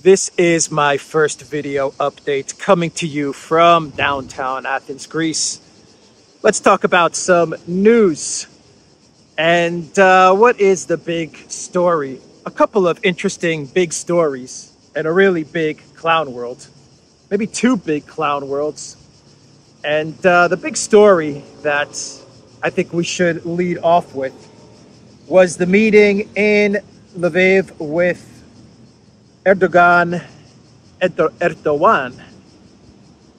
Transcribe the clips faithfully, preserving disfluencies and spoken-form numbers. This is my first video update coming to you from downtown Athens, Greece. Let's talk about some news. And uh, what is the big story? A couple of interesting big stories and a really big clown world. Maybe two big clown worlds. And uh, the big story that I think we should lead off with was the meeting in Lviv with Erdogan, Erdogan,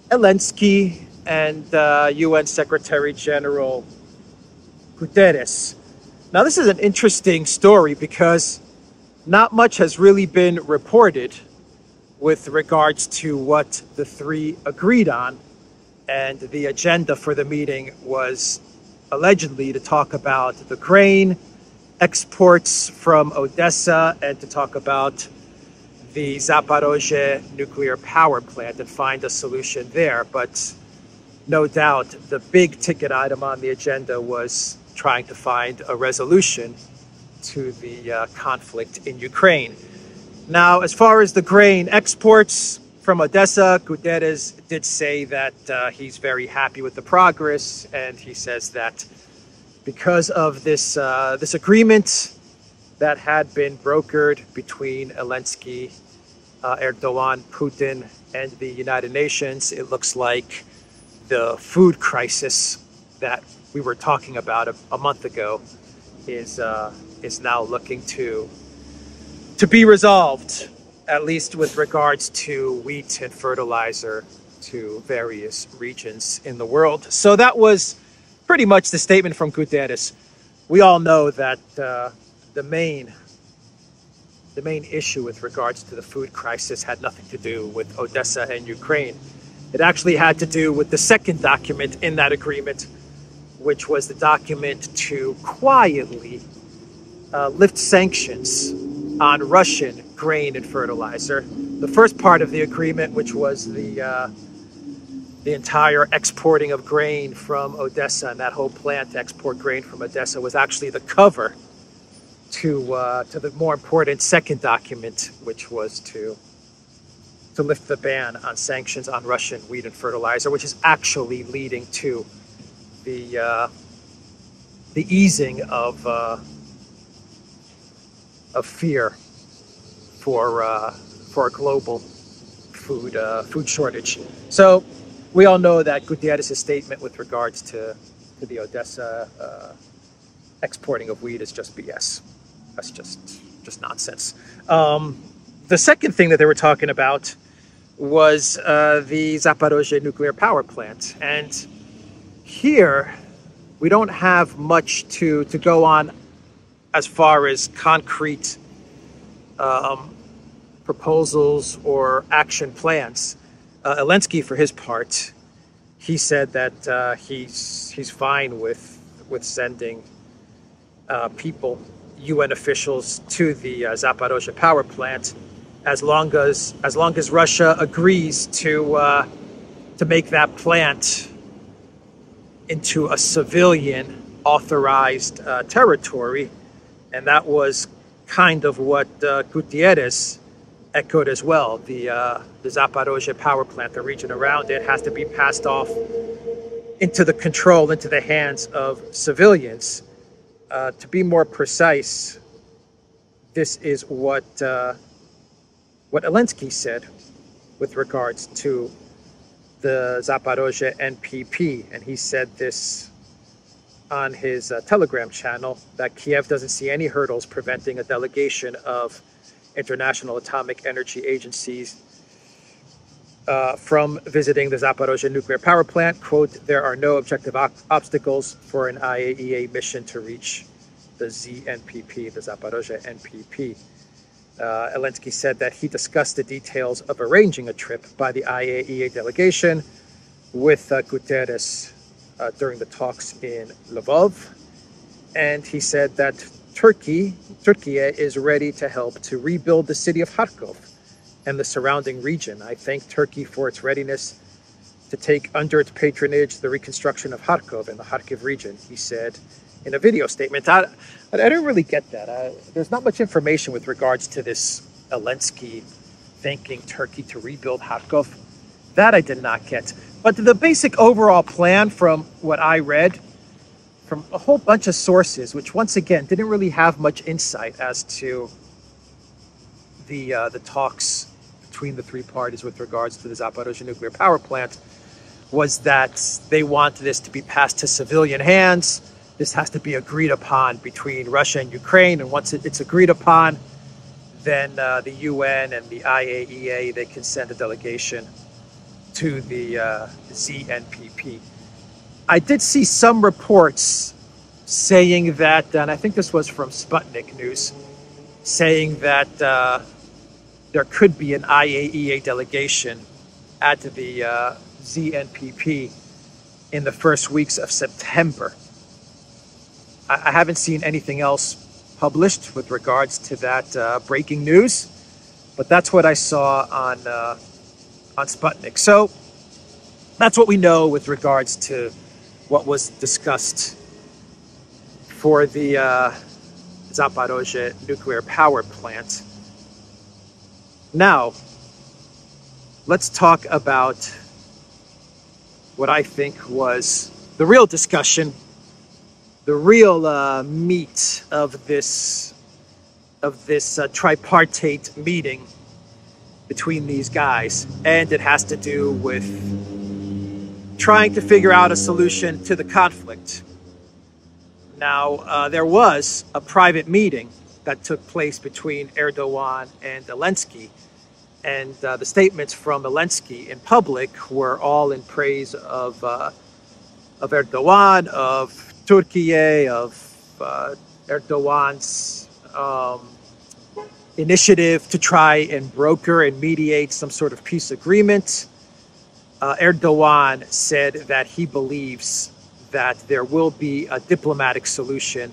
Zelensky, and uh, U N Secretary General Guterres. Now, this is an interesting story because not much has really been reported with regards to what the three agreed on. And the agenda for the meeting was allegedly to talk about the grain exports from Odessa and to talk about the Zaporozhye nuclear power plant and find a solution there. But no doubt the big ticket item on the agenda was trying to find a resolution to the uh, conflict in Ukraine. Now, as far as the grain exports from Odessa, Guterres did say that uh, he's very happy with the progress. And he says that because of this, uh, this agreement that had been brokered between Zelensky, uh, Erdogan, Putin, and the United Nations, it looks like the food crisis that we were talking about a, a month ago is uh, is now looking to to be resolved, at least with regards to wheat and fertilizer to various regions in the world. So that was pretty much the statement from Guterres. We all know that Uh, The main, the main issue with regards to the food crisis had nothing to do with Odessa and Ukraine. It actually had to do with the second document in that agreement, which was the document to quietly uh, lift sanctions on Russian grain and fertilizer. The first part of the agreement, which was the, uh, the entire exporting of grain from Odessa and that whole plan to export grain from Odessa, was actually the cover to uh, to the more important second document, which was to to lift the ban on sanctions on Russian wheat and fertilizer, which is actually leading to the uh, the easing of uh, of fear for uh, for a global food uh, food shortage. So we all know that Guterres' statement with regards to to the Odessa uh, exporting of wheat is just B S. That's just just nonsense. Um, the second thing that they were talking about was uh, the Zaporozhye nuclear power plant. And here, we don't have much to, to go on as far as concrete um, proposals or action plans. Uh, Zelensky, for his part, he said that uh, he's, he's fine with, with sending uh, people, U N officials, to the uh, Zaporozhye power plant, as long as as long as Russia agrees to uh, to make that plant into a civilian authorized uh, territory, and that was kind of what uh, Guterres echoed as well. The uh, the Zaporozhye power plant, the region around it, has to be passed off into the control, into the hands of civilians. Uh, to be more precise, this is what uh, what Zelensky said with regards to the Zaporozhye N P P, and he said this on his uh, Telegram channel, that Kiev doesn't see any hurdles preventing a delegation of international atomic energy agencies uh, from visiting the Zaporozhye nuclear power plant. Quote, there are no objective ob obstacles for an I A E A mission to reach the Z N P P, the Zaporozhye N P P. Uh, Zelensky said that he discussed the details of arranging a trip by the I A E A delegation with uh, Guterres uh, during the talks in Lviv. And he said that Turkey, Turkey is ready to help to rebuild the city of Kharkov and the surrounding region. I thank Turkey for its readiness to take under its patronage the reconstruction of Kharkov and the Kharkiv region, he said in a video statement. I, I don't really get that. I, there's not much information with regards to this Zelensky thanking Turkey to rebuild Kharkov. That I did not get. But the basic overall plan from what I read, from a whole bunch of sources, which once again didn't really have much insight as to the uh, the talks between the three parties with regards to the Zaporozhye nuclear power plant, was that they want this to be passed to civilian hands. This has to be agreed upon between Russia and Ukraine, and once it, it's agreed upon, then uh, the U N and the I A E A, they can send a delegation to the uh, Z N P P. I did see some reports saying that, and I think this was from Sputnik News, saying that uh, there could be an I A E A delegation at the uh, Z N P P in the first weeks of September. I, I haven't seen anything else published with regards to that uh, breaking news, but that's what I saw on uh, on Sputnik. So that's what we know with regards to what was discussed for the uh, Zaporozhye nuclear power plant. Now, let's talk about what I think was the real discussion, the real uh, meat of this of this uh, tripartite meeting between these guys, and it has to do with trying to figure out a solution to the conflict. Now, uh, there was a private meeting that took place between Erdogan and Zelensky, and uh, the statements from Zelensky in public were all in praise of, uh, of Erdogan, of Turkey, of uh, Erdogan's um, initiative to try and broker and mediate some sort of peace agreement. Uh, Erdogan said that he believes that there will be a diplomatic solution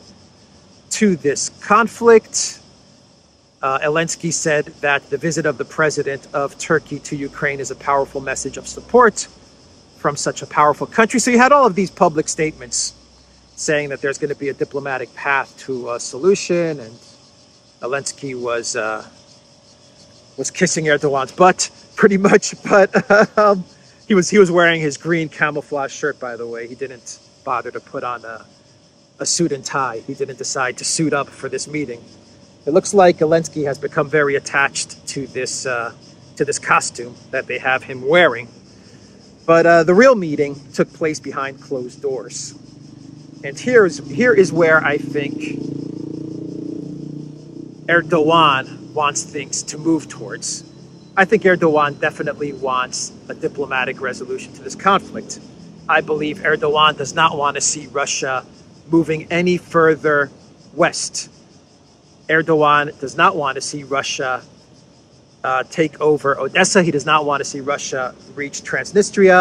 to this conflict. Uh, Zelensky said that the visit of the president of Turkey to Ukraine is a powerful message of support from such a powerful country. So you had all of these public statements saying that there's going to be a diplomatic path to a solution, and Zelensky was uh, was kissing Erdogan's butt, pretty much, but... Um, He was he was wearing his green camouflage shirt, by the way. He didn't bother to put on a, a suit and tie. He didn't decide to suit up for this meeting. It looks like Zelensky has become very attached to this uh, to this costume that they have him wearing. But uh, the real meeting took place behind closed doors, and here is here is where I think Erdogan wants things to move towards. I think Erdogan definitely wants a diplomatic resolution to this conflict. I believe Erdogan does not want to see Russia moving any further west. Erdogan does not want to see Russia uh, take over Odessa. He does not want to see Russia reach Transnistria,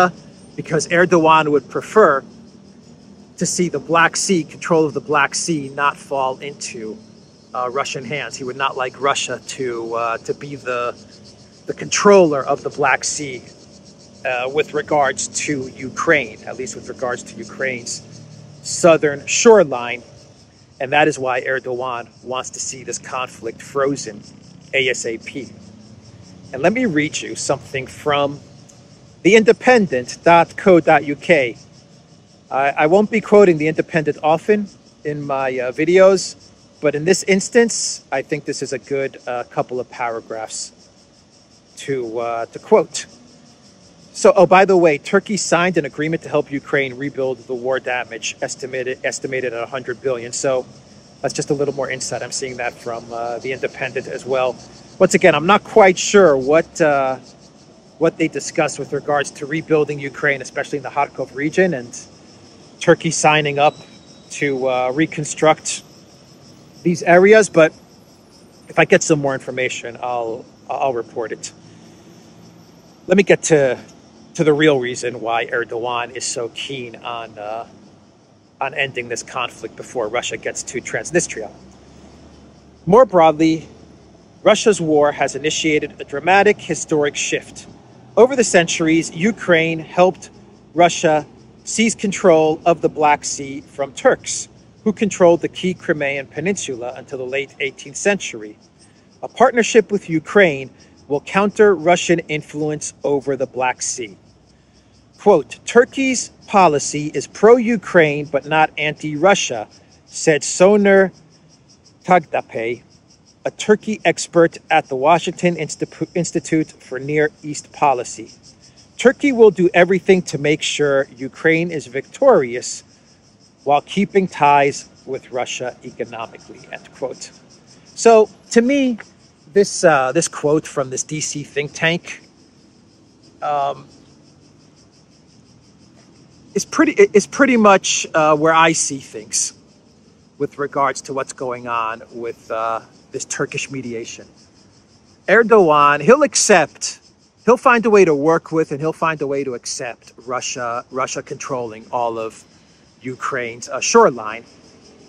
because Erdogan would prefer to see the Black Sea, control of the Black Sea, not fall into uh, Russian hands. He would not like Russia to, uh, to be the... the controller of the Black Sea uh, with regards to Ukraine, at least with regards to Ukraine's southern shoreline. And that is why Erdogan wants to see this conflict frozen ASAP. And let me read you something from the independent dot co dot U K. I, I won't be quoting The Independent often in my uh, videos, but in this instance, I think this is a good uh, couple of paragraphs to uh, to quote. So, oh, by the way, Turkey signed an agreement to help Ukraine rebuild the war damage, estimated estimated at one hundred billion. So that's just a little more insight. I'm seeing that from uh, The Independent as well. Once again, I'm not quite sure what uh, what they discussed with regards to rebuilding Ukraine, especially in the Kharkov region, and Turkey signing up to uh, reconstruct these areas. But if I get some more information, I'll I'll report it. Let me get to to the real reason why Erdogan is so keen on uh, on ending this conflict before Russia gets to Transnistria. More broadly, Russia's war has initiated a dramatic historic shift. Over the centuries, Ukraine helped Russia seize control of the Black Sea from Turks, who controlled the key Crimean Peninsula until the late eighteenth century. A partnership with Ukraine will counter Russian influence over the Black Sea. Quote, Turkey's policy is pro-Ukraine but not anti-Russia, said Soner Tagdape, a Turkey expert at the Washington Institute for Near East Policy. Turkey will do everything to make sure Ukraine is victorious while keeping ties with Russia economically, end quote. So to me, this, uh, this quote from this D C think tank um, is, pretty, is pretty much uh, where I see things with regards to what's going on with uh, this Turkish mediation. Erdogan, he'll accept, he'll find a way to work with and he'll find a way to accept Russia, Russia controlling all of Ukraine's uh, shoreline.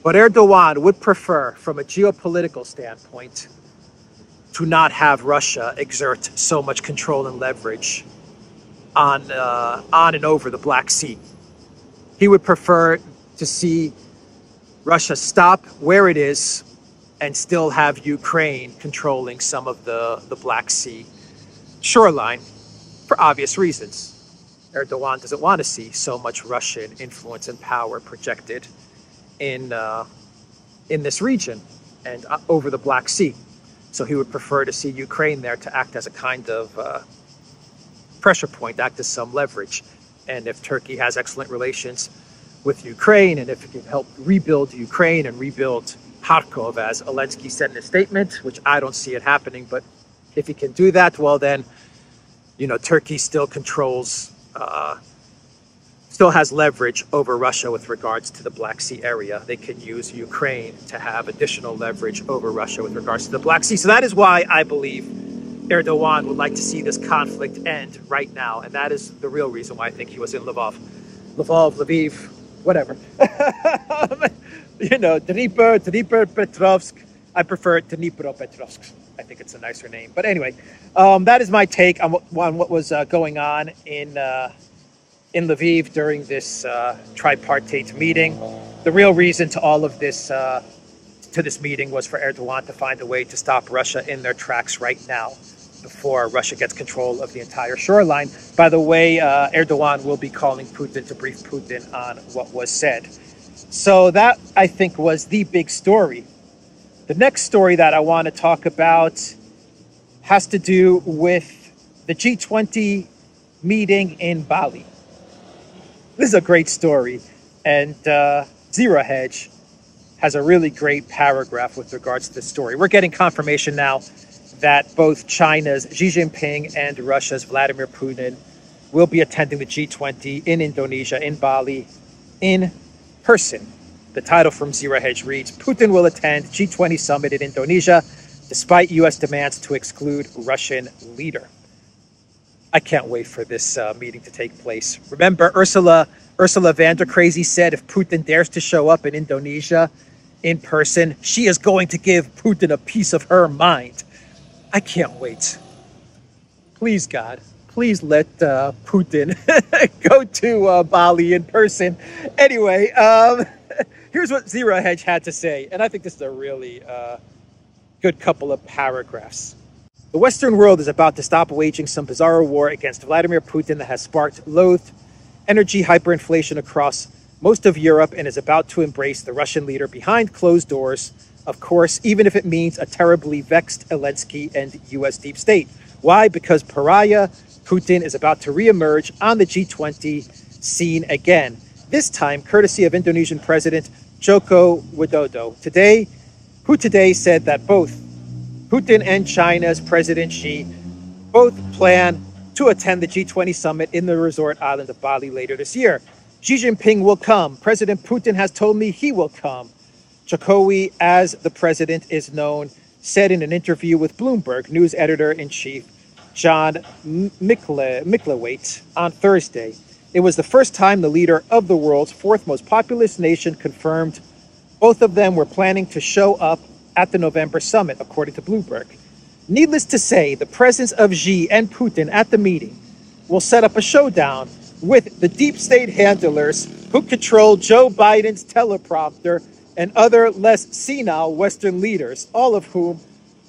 But Erdogan would prefer, from a geopolitical standpoint, to not have Russia exert so much control and leverage on, uh, on and over the Black Sea. He would prefer to see Russia stop where it is and still have Ukraine controlling some of the, the Black Sea shoreline for obvious reasons. Erdogan doesn't want to see so much Russian influence and power projected in uh, in this region and uh, over the Black Sea. So he would prefer to see Ukraine there to act as a kind of uh, pressure point, act as some leverage. And if Turkey has excellent relations with Ukraine and if it can help rebuild Ukraine and rebuild Kharkov, as Zelensky said in a statement, which I don't see it happening, but if he can do that, well then, you know, Turkey still controls uh, still has leverage over Russia with regards to the Black Sea area. They can use Ukraine to have additional leverage over Russia with regards to the Black Sea. So that is why I believe Erdogan would like to see this conflict end right now. And that is the real reason why I think he was in Lviv. Lviv, Lviv, whatever. You know, Dnipro, Dnipropetrovsk. I prefer Dnipropetrovsk. I think it's a nicer name. But anyway, um, that is my take on what, on what was uh, going on in... Uh, in Lviv during this uh, tripartite meeting. The real reason to all of this, uh, to this meeting was for Erdogan to find a way to stop Russia in their tracks right now before Russia gets control of the entire shoreline. By the way, uh, Erdogan will be calling Putin to brief Putin on what was said. So that, I think, was the big story. The next story that I want to talk about has to do with the G twenty meeting in Bali. This is a great story, and uh, Zero Hedge has a really great paragraph with regards to this story. We're getting confirmation now that both China's Xi Jinping and Russia's Vladimir Putin will be attending the G twenty in Indonesia, in Bali, in person. The title from Zero Hedge reads, Putin will attend G twenty summit in Indonesia, despite U S demands to exclude Russian leader. I can't wait for this uh, meeting to take place. Remember, Ursula Ursula von der Krazy said if Putin dares to show up in Indonesia in person, she is going to give Putin a piece of her mind. I can't wait. Please, God, please let uh, Putin go to uh, Bali in person. Anyway, um, here's what Zero Hedge had to say, and I think this is a really uh, good couple of paragraphs. The Western world is about to stop waging some bizarre war against Vladimir Putin that has sparked loathed energy hyperinflation across most of Europe and is about to embrace the Russian leader behind closed doors, of course, even if it means a terribly vexed Zelensky and U S deep state. Why? Because pariah Putin is about to reemerge on the G twenty scene again, this time courtesy of Indonesian President Joko Widodo, today, who today said that both Putin and China's President Xi both plan to attend the G twenty summit in the resort island of Bali later this year. Xi Jinping will come. President Putin has told me he will come. Jokowi, as the president is known, said in an interview with Bloomberg news editor-in-chief John Micklewate on Thursday. It was the first time the leader of the world's fourth most populous nation confirmed both of them were planning to show up at the November summit, according to Bloomberg. Needless to say, the presence of Xi and Putin at the meeting will set up a showdown with the deep state handlers who control Joe Biden's teleprompter and other less senile Western leaders, all of whom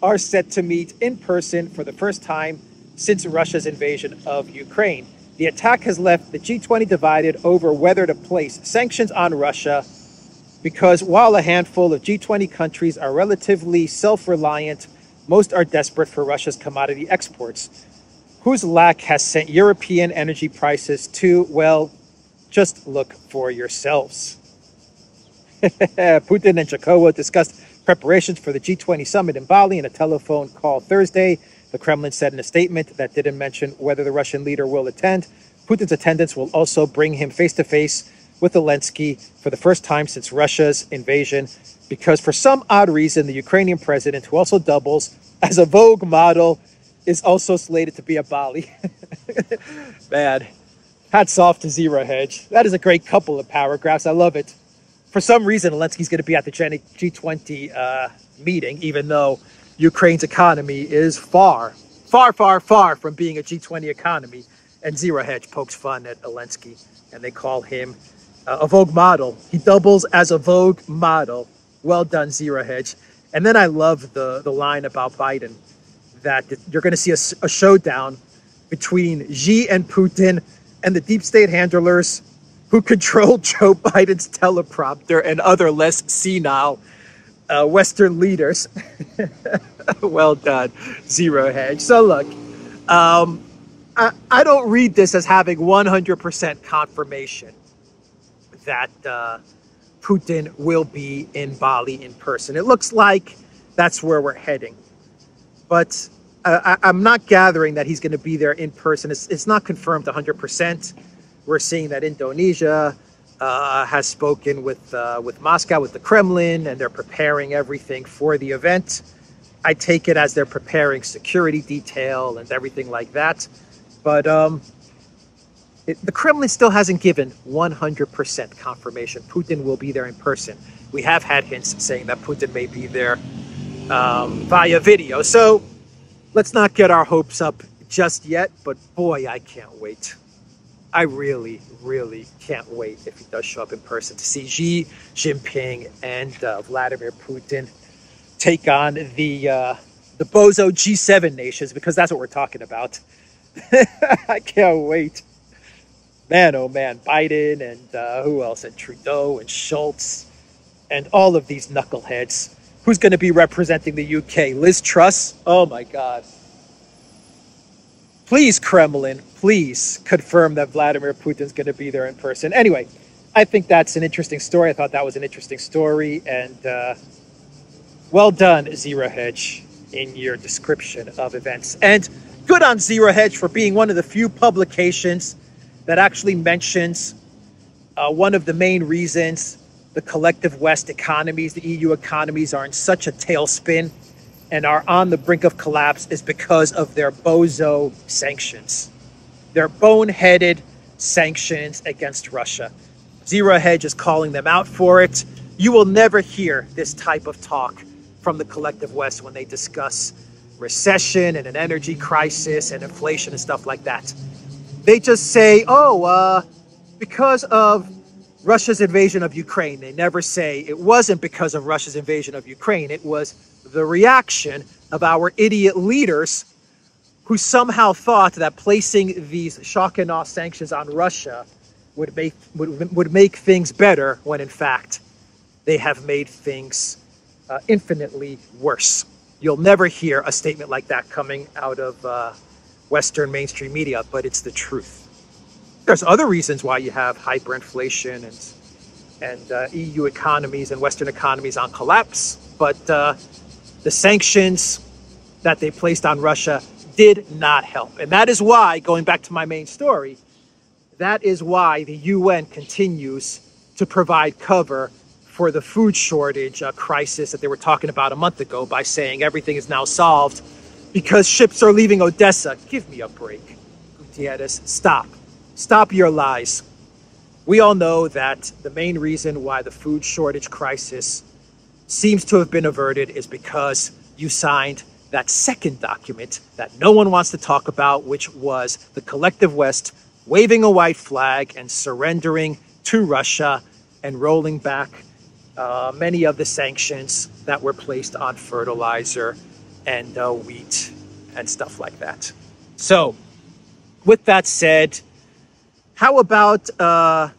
are set to meet in person for the first time since Russia's invasion of Ukraine. The attack has left the G twenty divided over whether to place sanctions on Russia, because while a handful of G twenty countries are relatively self-reliant, most are desperate for Russia's commodity exports, whose lack has sent European energy prices to, well, just look for yourselves. Putin and Jakowa discussed preparations for the G twenty summit in Bali in a telephone call Thursday. The Kremlin said in a statement that didn't mention whether the Russian leader will attend. Putin's attendance will also bring him face-to-face with Zelensky for the first time since Russia's invasion, because for some odd reason, the Ukrainian president, who also doubles as a Vogue model, is also slated to be a Bali. Man, hats off to Zero Hedge. That is a great couple of paragraphs. I love it. For some reason, Zelensky's going to be at the G twenty uh, meeting, even though Ukraine's economy is far, far, far, far from being a G twenty economy. And Zero Hedge pokes fun at Zelensky, and they call him Uh, a Vogue model. He doubles as a Vogue model. Well done, Zero Hedge. And then I love the, the line about Biden, that you're going to see a, a showdown between Xi and Putin and the deep state handlers who control Joe Biden's teleprompter and other less senile uh, Western leaders. Well done, Zero Hedge. So look, um, I, I don't read this as having one hundred percent confirmation that uh, Putin will be in Bali in person. It looks like that's where we're heading. But uh, I, I'm not gathering that he's going to be there in person. It's, it's not confirmed one hundred percent. We're seeing that Indonesia uh, has spoken with, uh, with Moscow, with the Kremlin, and they're preparing everything for the event. I take it as they're preparing security detail and everything like that. But um, It, the Kremlin still hasn't given one hundred percent confirmation Putin will be there in person. We have had hints saying that Putin may be there um, via video. So let's not get our hopes up just yet, but boy, I can't wait. I really, really can't wait if he does show up in person to see Xi Jinping and uh, Vladimir Putin take on the, uh, the bozo G seven nations, because that's what we're talking about. I can't wait. Man, oh man, Biden and uh, who else? And Trudeau and Schultz and all of these knuckleheads. Who's going to be representing the U K? Liz Truss? Oh my God. Please, Kremlin, please confirm that Vladimir Putin's going to be there in person. Anyway, I think that's an interesting story. I thought that was an interesting story. And uh, well done, Zero Hedge, in your description of events. And good on Zero Hedge for being one of the few publications that actually mentions uh, one of the main reasons the collective West economies, the E U economies, are in such a tailspin and are on the brink of collapse is because of their bozo sanctions, their boneheaded sanctions against Russia. Zero Hedge is calling them out for it. You will never hear this type of talk from the collective West when they discuss recession and an energy crisis and inflation and stuff like that. They just say, oh, uh, because of Russia's invasion of Ukraine. They never say it wasn't because of Russia's invasion of Ukraine. It was the reaction of our idiot leaders who somehow thought that placing these shock and awe sanctions on Russia would make, would, would make things better, when in fact they have made things uh, infinitely worse. You'll never hear a statement like that coming out of uh, Western mainstream media, but it's the truth. There's other reasons why you have hyperinflation and and uh, E U economies and Western economies on collapse, but uh, the sanctions that they placed on Russia did not help. And that is why, going back to my main story, that is why the U N continues to provide cover for the food shortage uh, crisis that they were talking about a month ago by saying everything is now solved because ships are leaving Odessa. Give me a break, Guterres. Stop. Stop your lies. We all know that the main reason why the food shortage crisis seems to have been averted is because you signed that second document that no one wants to talk about, which was the collective West waving a white flag and surrendering to Russia and rolling back uh, many of the sanctions that were placed on fertilizer and uh, wheat and stuff like that. So with that said, how about uh,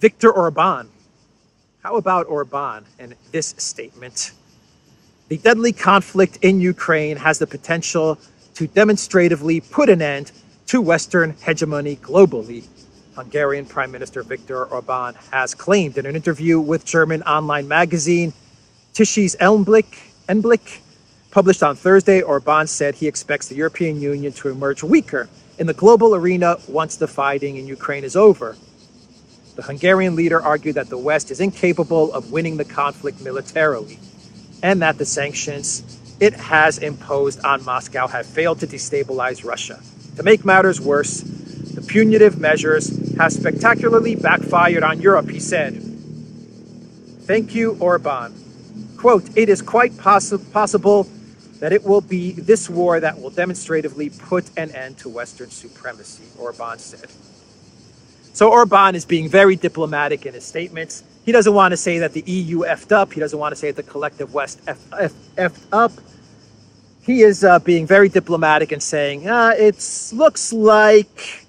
Viktor Orban? How about Orban and this statement? The deadly conflict in Ukraine has the potential to demonstratively put an end to Western hegemony globally, Hungarian Prime Minister Viktor Orban has claimed in an interview with German online magazine Tischis Enblick, published on Thursday. Orban said he expects the European Union to emerge weaker in the global arena once the fighting in Ukraine is over. The Hungarian leader argued that the West is incapable of winning the conflict militarily, and that the sanctions it has imposed on Moscow have failed to destabilize Russia. To make matters worse, the punitive measures have spectacularly backfired on Europe, he said. Thank you, Orban. Quote, it is quite possi possible that it will be this war that will demonstratively put an end to Western supremacy, Orban said. So Orban is being very diplomatic in his statements. He doesn't want to say that the E U effed up. He doesn't want to say that the collective West effed up. He is uh, being very diplomatic and saying, ah, it looks like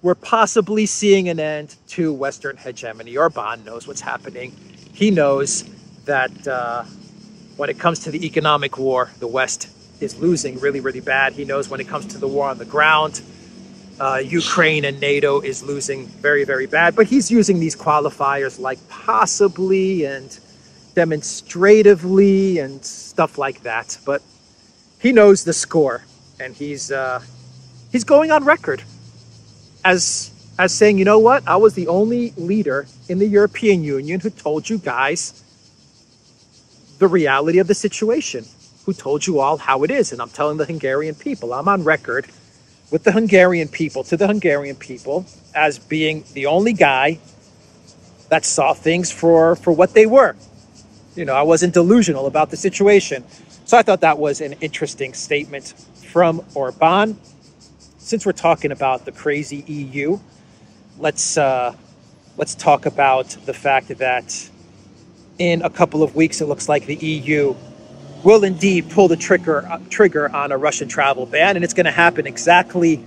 we're possibly seeing an end to Western hegemony. Orban knows what's happening. He knows that uh, when it comes to the economic war, the West is losing really, really bad. He knows when it comes to the war on the ground, uh, Ukraine and NATO is losing very, very bad. But he's using these qualifiers like possibly and demonstratively and stuff like that. But he knows the score, and he's uh, he's going on record as as saying, you know what, I was the only leader in the European Union who told you guys the reality of the situation, who told you all how it is. And I'm telling the Hungarian people, I'm on record with the Hungarian people, to the Hungarian people, as being the only guy that saw things for, for what they were. You know, I wasn't delusional about the situation. So I thought that was an interesting statement from Orban. Since we're talking about the crazy E U, let's uh, let's talk about the fact that in a couple of weeks, it looks like the E U will indeed pull the trigger uh, trigger on a Russian travel ban, and it's going to happen exactly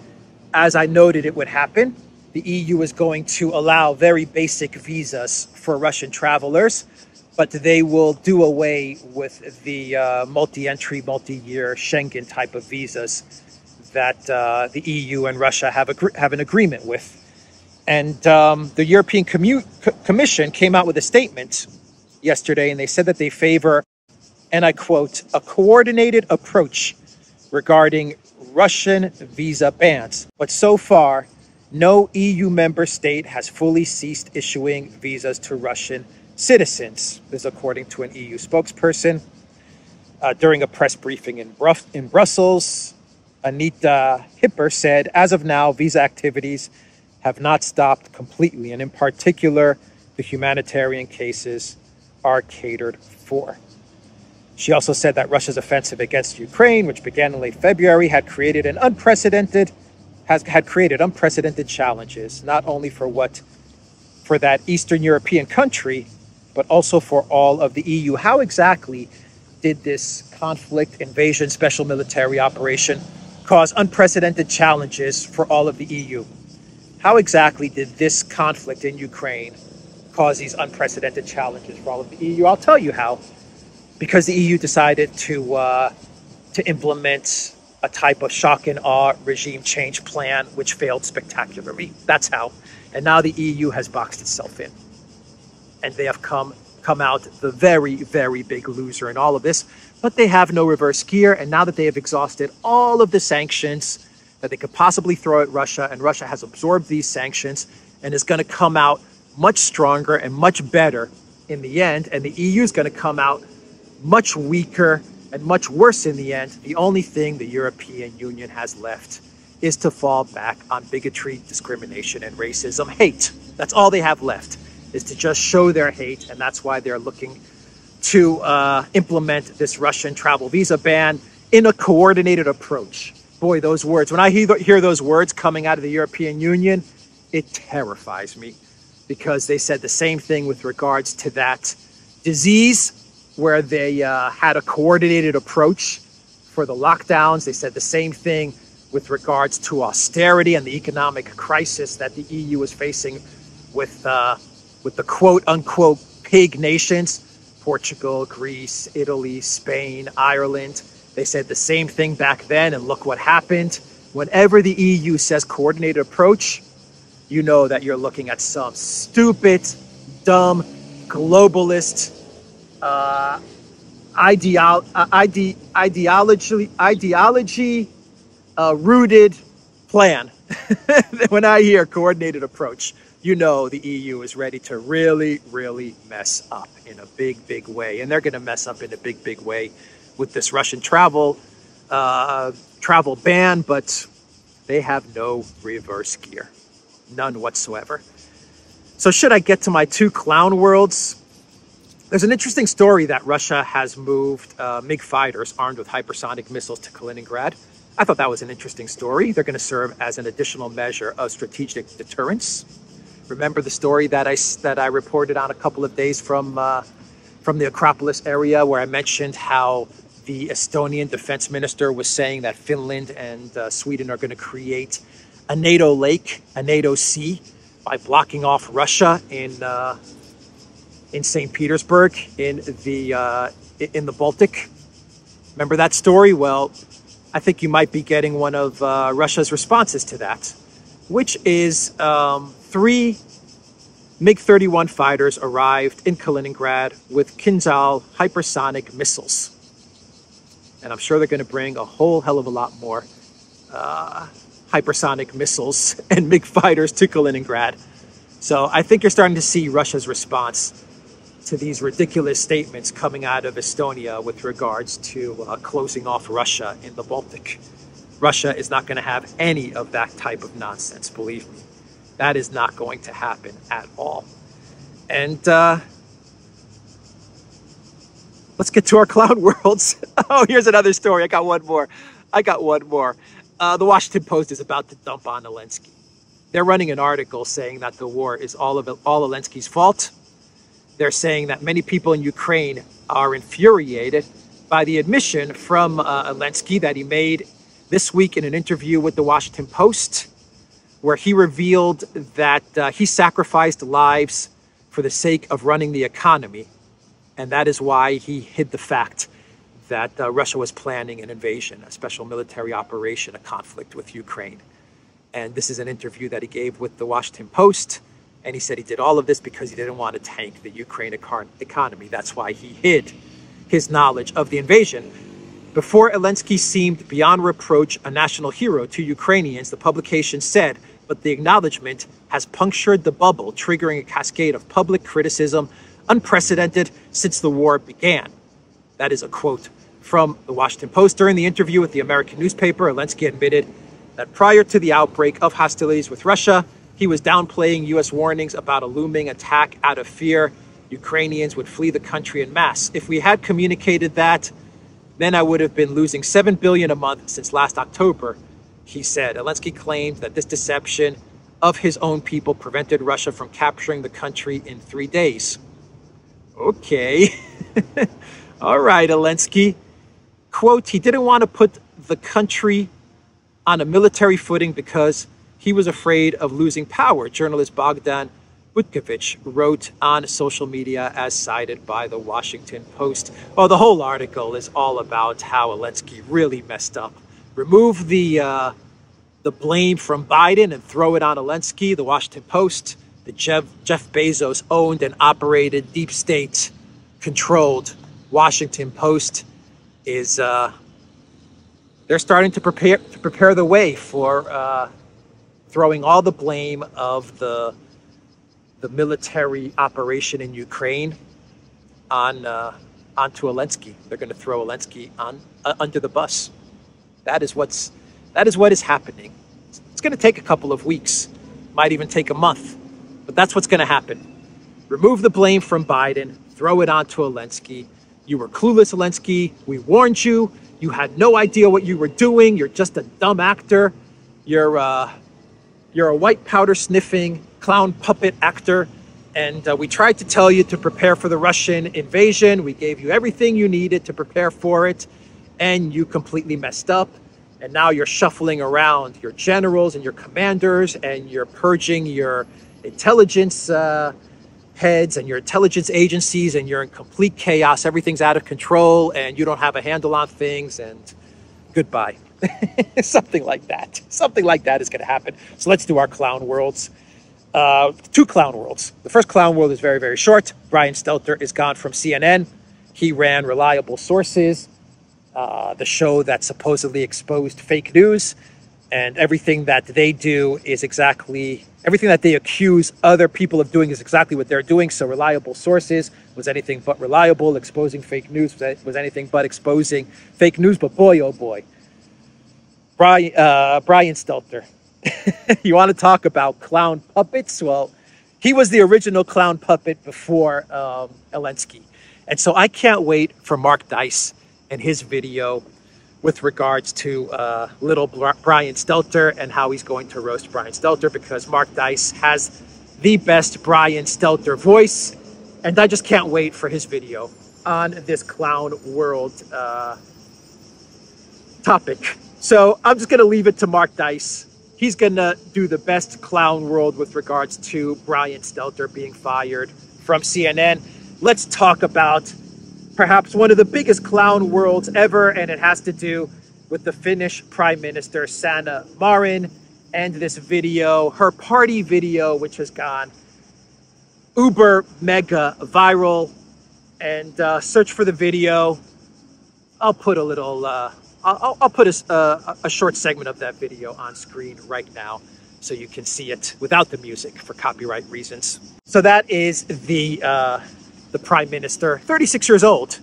as I noted it would happen. The E U is going to allow very basic visas for Russian travelers, but they will do away with the uh, multi-entry, multi-year Schengen type of visas that uh, the E U and Russia have, agree have an agreement with. And um, the European Commu Co Commission came out with a statement yesterday, and they said that they favor, and I quote, a coordinated approach regarding Russian visa bans. But so far, no E U member state has fully ceased issuing visas to Russian citizens. This is according to an E U spokesperson uh, during a press briefing in, Bruf in Brussels. Anita Hipper said, as of now, visa activities have not stopped completely, and in particular, the humanitarian cases are catered for. She also said that Russia's offensive against Ukraine, which began in late February, had created an unprecedented, has had created unprecedented challenges, not only for what, for that Eastern European country, but also for all of the E U. How exactly did this conflict, invasion, special military operation cause unprecedented challenges for all of the E U? How exactly did this conflict in Ukraine cause these unprecedented challenges for all of the E U? I'll tell you how. Because the E U decided to, uh, to implement a type of shock and awe regime change plan, which failed spectacularly. That's how. And now the E U has boxed itself in, and they have come, come out the very, very big loser in all of this. But they have no reverse gear, and now that they have exhausted all of the sanctions that they could possibly throw at Russia, and Russia has absorbed these sanctions and is going to come out much stronger and much better in the end, and the E U is going to come out much weaker and much worse in the end. The only thing the European Union has left is to fall back on bigotry, discrimination, and racism, hate. That's all they have left, is to just show their hate, and that's why they're looking to uh, implement this Russian travel visa ban in a coordinated approach. Boy, those words, when I hear, hear those words coming out of the European Union, it terrifies me, because they said the same thing with regards to that disease where they uh, had a coordinated approach for the lockdowns. They said the same thing with regards to austerity and the economic crisis that the E U is facing with uh, with the quote-unquote pig nations, Portugal, Greece, Italy, Spain, Ireland. They said the same thing back then, and look what happened. Whenever the E U says coordinated approach, you know that you're looking at some stupid, dumb, globalist uh, ideolo uh, ide ideology, ideology uh, rooted plan. When I hear coordinated approach, you know the E U is ready to really, really mess up in a big, big way. And they're going to mess up in a big, big way with this Russian travel uh, travel ban, but they have no reverse gear. None whatsoever. So should I get to my two clown worlds? There's an interesting story that Russia has moved uh, MiG fighters armed with hypersonic missiles to Kaliningrad. I thought that was an interesting story. They're going to serve as an additional measure of strategic deterrence. Remember the story that I, that I reported on a couple of days from, uh, from the Acropolis area, where I mentioned how the Estonian defense minister was saying that Finland and uh, Sweden are going to create a NATO lake, a NATO sea, by blocking off Russia in uh, in Saint Petersburg, in the uh, in the Baltic. Remember that story? Well, I think you might be getting one of uh, Russia's responses to that, which is um, three MiG thirty-one fighters arrived in Kaliningrad with Kinzhal hypersonic missiles, and I'm sure they're going to bring a whole hell of a lot more Uh, hypersonic missiles and MiG fighters to Kaliningrad. So I think you're starting to see Russia's response to these ridiculous statements coming out of Estonia with regards to uh, closing off Russia in the Baltic. Russia is not going to have any of that type of nonsense, believe me. That is not going to happen at all. And uh, let's get to our clown worlds. Oh, here's another story. I got one more. I got one more. Uh, the Washington Post is about to dump on Zelensky. They're running an article saying that the war is all of all Zelensky's fault. They're saying that many people in Ukraine are infuriated by the admission from uh, Zelensky that he made this week in an interview with the Washington Post, where he revealed that uh, he sacrificed lives for the sake of running the economy. And that is why he hid the fact that uh, Russia was planning an invasion, a special military operation, a conflict with Ukraine. And this is an interview that he gave with the Washington Post. And he said he did all of this because he didn't want to tank the Ukraine economy. That's why he hid his knowledge of the invasion. Before Zelensky seemed beyond reproach a national hero to Ukrainians, the publication said, but the acknowledgement has punctured the bubble, triggering a cascade of public criticism unprecedented since the war began. That is a quote from the Washington Post. During the interview with the American newspaper, Zelensky admitted that prior to the outbreak of hostilities with Russia, he was downplaying U S warnings about a looming attack out of fear Ukrainians would flee the country en masse. If we had communicated that, then I would have been losing seven billion dollars a month since last October, he said. Zelensky claimed that this deception of his own people prevented Russia from capturing the country in three days. Okay. All right, Zelensky. Quote, he didn't want to put the country on a military footing because he was afraid of losing power, journalist Bogdan Butkovich wrote on social media as cited by the Washington Post. Well, the whole article is all about how Zelensky really messed up. Remove the, uh, the blame from Biden and throw it on Zelensky, the Washington Post, the Jeff, Jeff Bezos owned and operated, deep state controlled Washington Post is uh, they're starting to prepare to prepare the way for uh, throwing all the blame of the the military operation in Ukraine on uh, onto Zelensky. They're going to throw Zelensky on uh, under the bus. That is what's that is what is happening. It's going to take a couple of weeks, might even take a month, but that's what's going to happen. Remove the blame from Biden, throw it onto Zelensky. You were clueless, Zelensky. We warned you. You had no idea what you were doing. You're just a dumb actor. You're, uh, you're a white powder-sniffing clown puppet actor. And uh, we tried to tell you to prepare for the Russian invasion. We gave you everything you needed to prepare for it. and you completely messed up. And now you're shuffling around your generals and your commanders, and you're purging your intelligence uh, heads and your intelligence agencies, and you're in complete chaos. Everything's out of control and you don't have a handle on things, and goodbye. Something like that. Something like that is going to happen. So let's do our clown worlds. Uh, two clown worlds. The first clown world is very, very short. Brian Stelter is gone from C N N. He ran Reliable Sources, uh, the show that supposedly exposed fake news. And everything that they do is exactly, everything that they accuse other people of doing is exactly what they're doing. So Reliable Sources was anything but reliable. Exposing fake news was anything but exposing fake news. But boy, oh boy. Brian, uh, Brian Stelter. You want to talk about clown puppets? Well, he was the original clown puppet before um, Zelensky. And so I can't wait for Mark Dice and his video with regards to uh, little Brian Stelter and how he's going to roast Brian Stelter, because Mark Dice has the best Brian Stelter voice. And I just can't wait for his video on this clown world uh, topic. So I'm just going to leave it to Mark Dice. He's going to do the best clown world with regards to Brian Stelter being fired from C N N. Let's talk about perhaps one of the biggest clown worlds ever, and it has to do with the Finnish Prime Minister Sanna Marin and this video, her party video, which has gone uber mega viral. And uh, search for the video. I'll put a little... Uh, I'll, I'll put a, uh, a short segment of that video on screen right now so you can see it without the music for copyright reasons. So that is the, uh, the Prime Minister, thirty-six years old,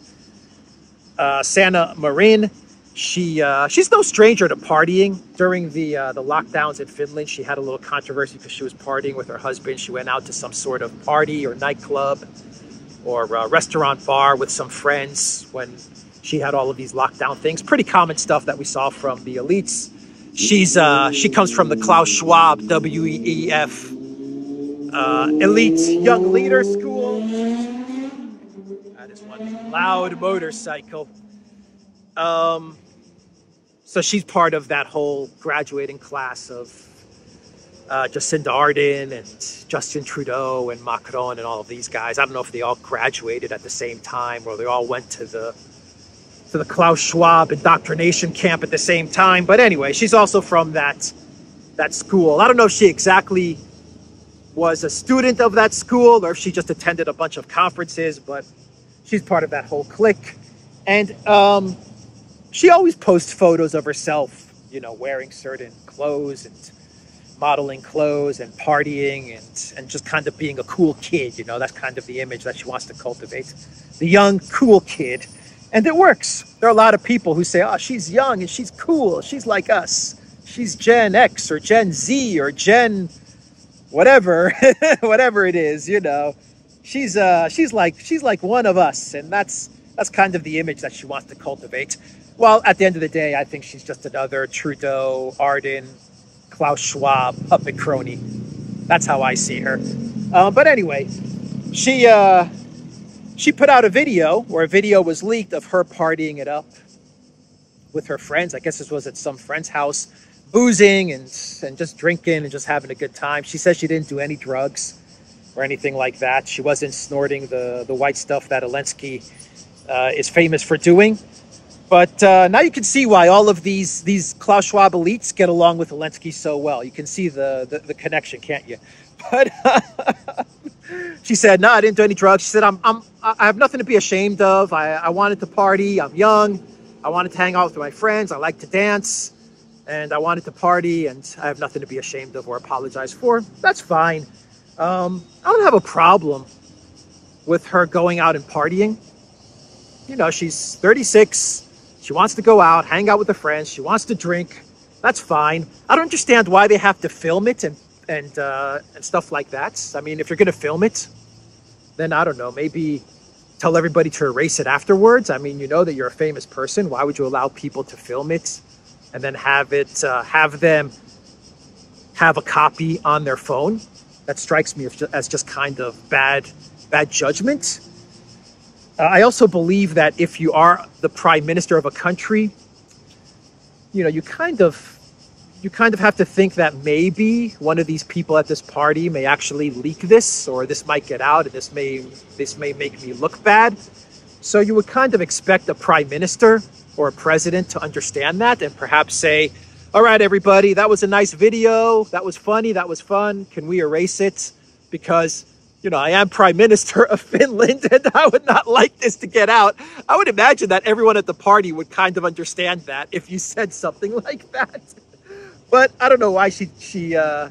uh, Sanna Marin. She, uh, she's no stranger to partying. During the, uh, the lockdowns in Finland, she had a little controversy because she was partying with her husband. She went out to some sort of party or nightclub or uh, restaurant bar with some friends when she had all of these lockdown things. Pretty common stuff that we saw from the elites. She's uh, she comes from the Klaus Schwab, W E F, uh, elite young leader school. That is one loud motorcycle. Um, so she's part of that whole graduating class of uh, Jacinda Ardern and Justin Trudeau and Macron and all of these guys. I don't know if they all graduated at the same time or they all went to the to the Klaus Schwab indoctrination camp at the same time. But anyway, she's also from that, that school. I don't know if she exactly was a student of that school or if she just attended a bunch of conferences, but she's part of that whole clique. And um, she always posts photos of herself, you know, wearing certain clothes and modeling clothes and partying and, and just kind of being a cool kid. You know, that's kind of the image that she wants to cultivate. The young, cool kid. And it works. There are a lot of people who say, oh, she's young and she's cool. She's like us. She's Gen X or Gen Z or Gen whatever, whatever it is, you know. She's uh, she's like she's like one of us. And that's that's kind of the image that she wants to cultivate. Well, at the end of the day, I think she's just another Trudeau, Arden, Klaus Schwab, puppet crony. That's how I see her. Uh, but anyway, she... Uh, She put out a video, or a video was leaked, of her partying it up with her friends. I guess this was at some friend's house, boozing and, and just drinking and just having a good time. She says she didn't do any drugs or anything like that. She wasn't snorting the, the white stuff that Zelensky uh, is famous for doing. But uh, now you can see why all of these, these Klaus Schwab elites get along with Zelensky so well. You can see the, the, the connection, can't you? But... Uh, She said, no, I didn't do any drugs. She said, I'm, I'm, I have nothing to be ashamed of. I, I wanted to party. I'm young. I wanted to hang out with my friends. I like to dance. And I wanted to party. And I have nothing to be ashamed of or apologize for. That's fine. Um, I don't have a problem with her going out and partying. You know, she's thirty-six. She wants to go out, hang out with her friends. She wants to drink. That's fine. I don't understand why they have to film it and and uh and stuff like that. I mean, if you're gonna film it, then I don't know, maybe tell everybody to erase it afterwards. I mean, you know that you're a famous person. Why would you allow people to film it and then have it uh, have them have a copy on their phone? That strikes me as just kind of bad bad judgment. I also believe that if you are the prime minister of a country, you know, you kind of you kind of have to think that maybe one of these people at this party may actually leak this, or this might get out, and this may this may make me look bad. So you would kind of expect a prime minister or a president to understand that and perhaps say, all right, everybody, that was a nice video. That was funny. That was fun. Can we erase it? Because, you know, I am prime minister of Finland and I would not like this to get out. I would imagine that everyone at the party would kind of understand that if you said something like that. But I don't know why she she uh,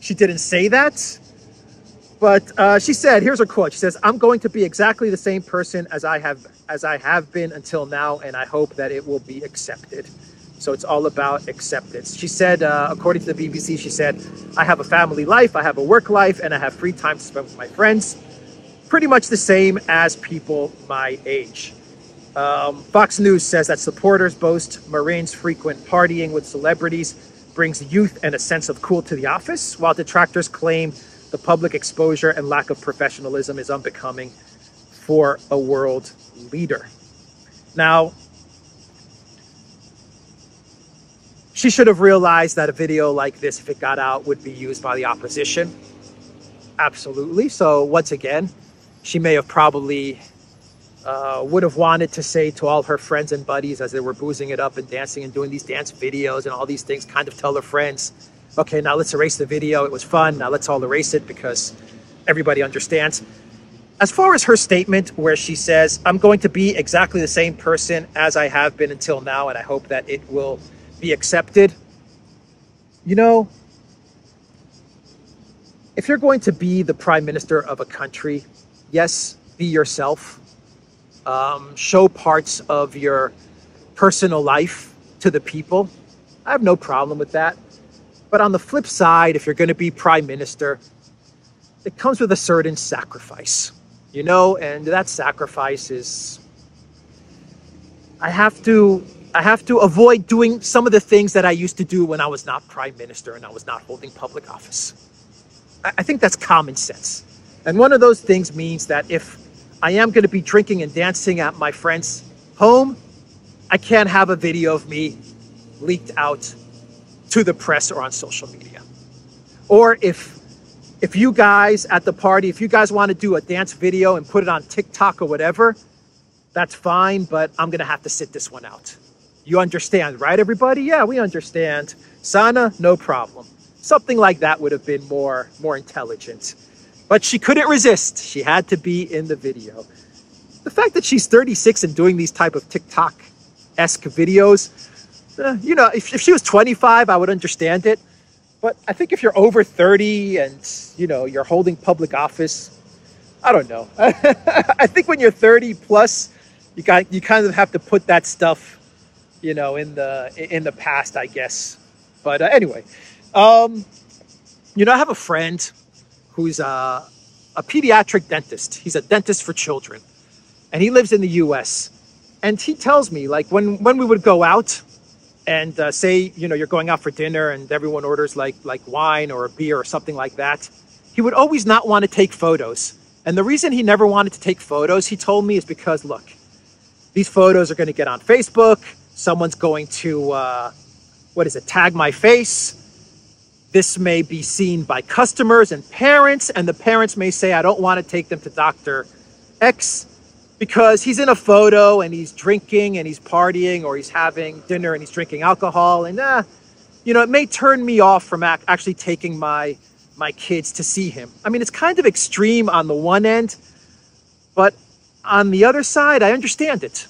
she didn't say that. But uh, she said, here's her quote. She says, I'm going to be exactly the same person as I have as I have been until now, and I hope that it will be accepted. So it's all about acceptance. She said, uh, according to the B B C, she said, I have a family life, I have a work life, and I have free time to spend with my friends. Pretty much the same as people my age. Um, Fox News says that supporters boast Marin's frequent partying with celebrities brings youth and a sense of cool to the office, while detractors claim the public exposure and lack of professionalism is unbecoming for a world leader. Now, she should have realized that a video like this, if it got out, would be used by the opposition. Absolutely. So once again, she may have probably uh, would have wanted to say to all her friends and buddies as they were boozing it up and dancing and doing these dance videos and all these things, kind of tell her friends, okay, now let's erase the video. It was fun. Now let's all erase it because everybody understands. As far as her statement where she says, I'm going to be exactly the same person as I have been until now, and I hope that it will be accepted. You know, if you're going to be the prime minister of a country, yes, be yourself. Um, show parts of your personal life to the people. I have no problem with that. But on the flip side, if you're going to be prime minister, it comes with a certain sacrifice, you know, and that sacrifice is, I have to, I have to avoid doing some of the things that I used to do when I was not prime minister and I was not holding public office. I, I think that's common sense. And one of those things means that if I am going to be drinking and dancing at my friend's home, I can't have a video of me leaked out to the press or on social media. Or if if you guys at the party, if you guys want to do a dance video and put it on TikTok or whatever, that's fine, but I'm gonna have to sit this one out. You understand, right, everybody? Yeah, we understand. Sanna, no problem. Something like that would have been more more intelligent. But she couldn't resist. She had to be in the video. The fact that she's thirty-six and doing these type of TikTok-esque videos, Uh, you know, if, if she was twenty-five, I would understand it. But I think if you're over thirty and, you know, you're holding public office, I don't know. I think when you're thirty plus, you got you kind of have to put that stuff, you know, in the in the past, I guess. But uh, anyway, um, you know, I have a friend who's a, a pediatric dentist. He's a dentist for children, and he lives in the U S And he tells me, like, when when we would go out. And uh, say, you know, you're going out for dinner and everyone orders like like wine or a beer or something like that. He would always not want to take photos. And the reason he never wanted to take photos, he told me, is because, look, these photos are going to get on Facebook. Someone's going to, uh, what is it, tag my face. This may be seen by customers and parents. And the parents may say, I don't want to take them to Doctor X, because he's in a photo and he's drinking and he's partying, or he's having dinner and he's drinking alcohol. And, uh, you know, it may turn me off from ac actually taking my, my kids to see him. I mean, it's kind of extreme on the one end, but on the other side, I understand it.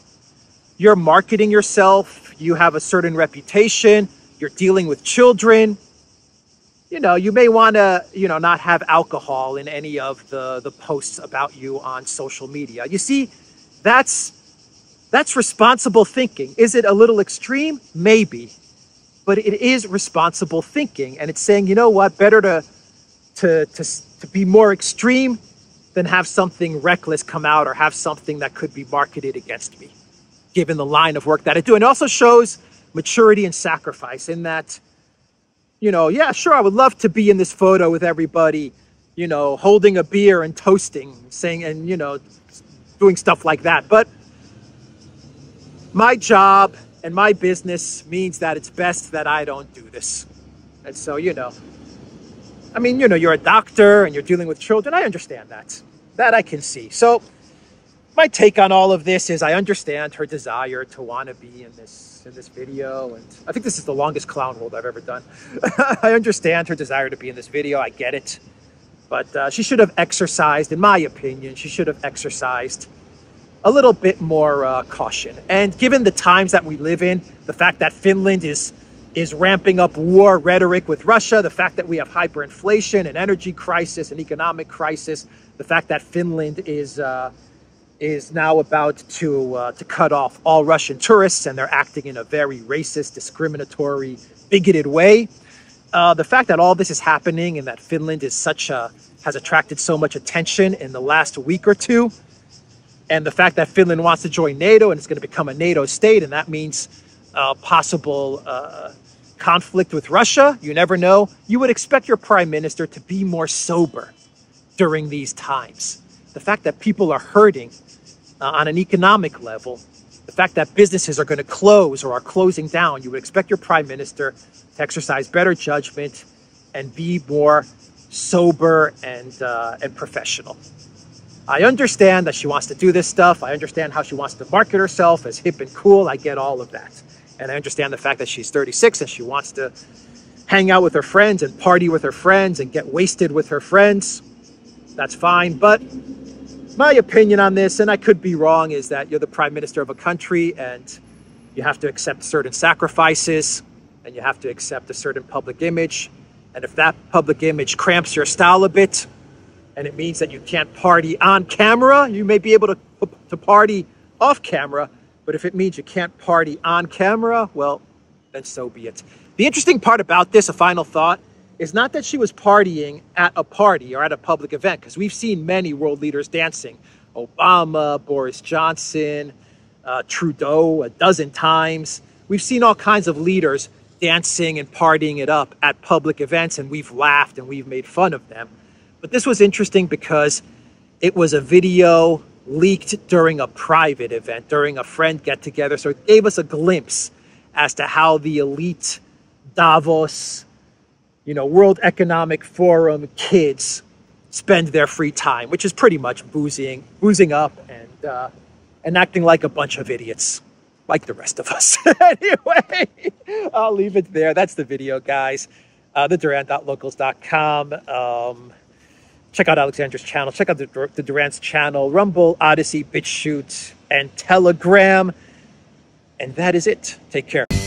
You're marketing yourself. You have a certain reputation. You're dealing with children. You know, you may want to, you know, not have alcohol in any of the, the posts about you on social media. You see, that's, that's responsible thinking. Is it a little extreme? Maybe. But it is responsible thinking. And it's saying, you know what, better to, to, to, to be more extreme than have something reckless come out or have something that could be marketed against me, given the line of work that I do. And it also shows maturity and sacrifice in that, you know, yeah, sure, I would love to be in this photo with everybody, you know, holding a beer and toasting, saying, and, you know, doing stuff like that. But my job and my business means that it's best that I don't do this. And so, you know, I mean, you know, you're a doctor and you're dealing with children. I understand that. That I can see. So my take on all of this is I understand her desire to want to be in this in this video. And I think this is the longest clown hold I've ever done. I understand her desire to be in this video. I get it. But uh, she should have exercised, in my opinion, she should have exercised a little bit more uh, caution. And given the times that we live in, the fact that Finland is is ramping up war rhetoric with Russia, the fact that we have hyperinflation, an energy crisis, an economic crisis, the fact that Finland is uh, is now about to uh, to cut off all Russian tourists, and they're acting in a very racist, discriminatory, bigoted way. Uh, the fact that all this is happening and that Finland is such a has attracted so much attention in the last week or two, and the fact that Finland wants to join NATO and it's going to become a NATO state, and that means uh, possible uh, conflict with Russia. You never know. You would expect your prime minister to be more sober during these times. The fact that people are hurting uh, on an economic level, the fact that businesses are going to close or are closing down, you would expect your prime minister to exercise better judgment and be more sober and, uh, and professional. I understand that she wants to do this stuff. I understand how she wants to market herself as hip and cool. I get all of that. And I understand the fact that she's thirty-six and she wants to hang out with her friends and party with her friends and get wasted with her friends. That's fine. But my opinion on this, and I could be wrong, is that you're the prime minister of a country and you have to accept certain sacrifices and you have to accept a certain public image. And if that public image cramps your style a bit and it means that you can't party on camera, you may be able to, to party off camera. But if it means you can't party on camera, well, then so be it. The interesting part about this, a final thought, it's not that she was partying at a party or at a public event, because we've seen many world leaders dancing. Obama, Boris Johnson, uh, Trudeau a dozen times. We've seen all kinds of leaders dancing and partying it up at public events, and we've laughed and we've made fun of them. But this was interesting because it was a video leaked during a private event, during a friend get-together. So it gave us a glimpse as to how the elite Davos, you know, World Economic Forum kids spend their free time, which is pretty much boozing, boozing up and, uh, and acting like a bunch of idiots, like the rest of us. Anyway, I'll leave it there. That's the video, guys. Uh, the durant dot locals dot com. Um, check out Alexandra's channel. Check out the, the Durant's channel, Rumble, Odyssey, BitChute, and Telegram. And that is it. Take care.